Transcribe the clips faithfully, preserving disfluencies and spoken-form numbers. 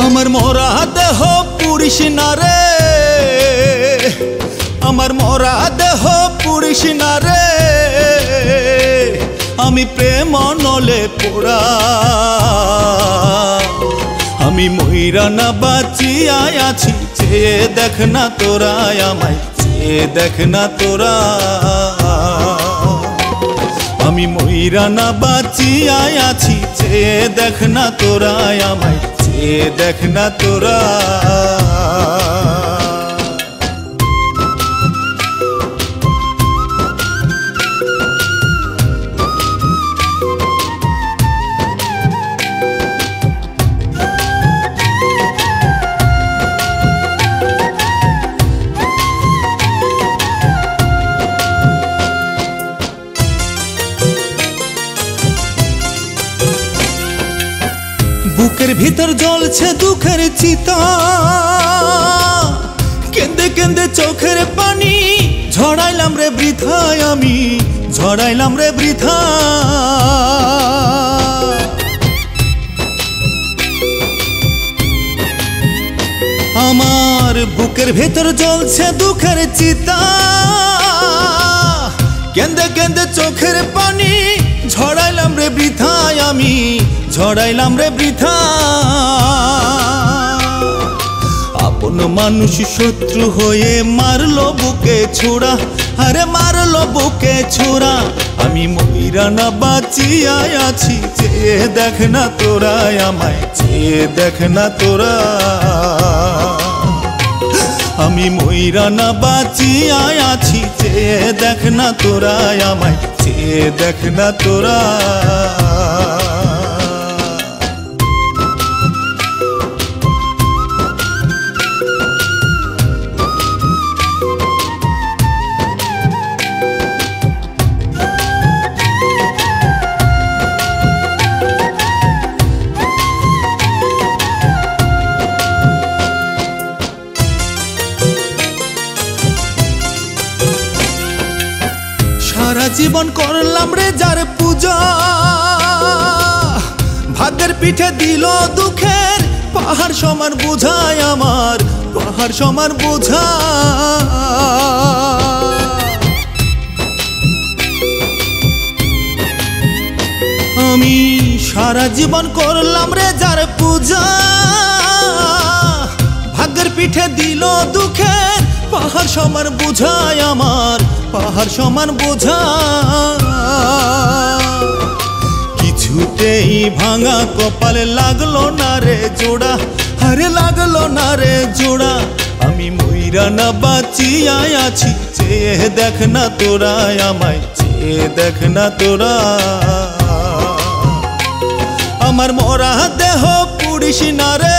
अमर मोरा देह पुरुष नारे अमर मोरा देह पुरुष नारे आमी प्रेम नले पोड़ा आमी मोइरा ना बाचिया आछि चेये देखना तोरा आमाय चेये देखना तोरा आमी मोइरा ना बाचिया आछि चेये देखना तोरा आमाय ये देखना तोरा बुकेर भीतर जलछे दुखेर चिता केंदे केंदे चोखेर पानी झड़ाइलाम रे बृथा आमी झड़ाइलाम रे बृथा आमार बुकेर भीतर जलछे दुखेर चिता केंदे केंदे चोखेर पानी झड़ाइलाम रे बृथा आमी झड़ाइलाम रे बृथा आपन मानुष शत्रु होए मारलो बुके छोड़ा अरे मारलो बुके छोड़ा आमी मोइरा ना बाचिया आछि जे देखना तोरा आमाय जे देखना तोरा आमी मोइरा ना बाचिया आछि जे देखना तोरा आमाय जे देखना तोरा जीवन करलाम रे जार पूजा भागर पीठे दिलो दुखेर पहाड़ समान बोझाय आमार पहाड़ समान बोझा आमी सारा जीवन करलाम रे जार पूजा भागर पीठे दिलो दुखेर पहाड़ समान बोझाय आमार पहाड़ समान बोझा किछुतेई भांगा कपाल लागलो ना रे जोड़ा अरे लागलो ना रे जोड़ा आमी मोइरा ना बाचिया आछि चेये देखना तोरा आमाय चेये देखना तोरा आमार मोरा देह पुरुष ना रे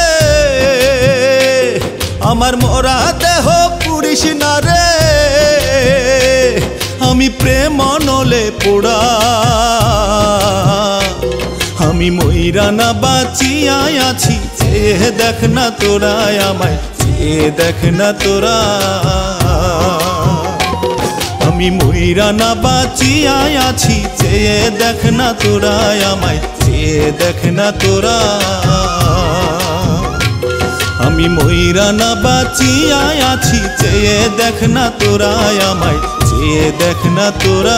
आमार मोरा देह पुरुष ना रे आमी प्रेम नले पोड़ा आमी मोइरा ना बाचिया आछि जे देखना तोरा आमाय जे देखना तोरा आमी मोइरा ना बाचिया आछि जे देखना तोरा आमाय जे देखना तोरा आमी मोइरा ना बाचिया आछि जे देखना तोरा आमाय ये देखना तोरा।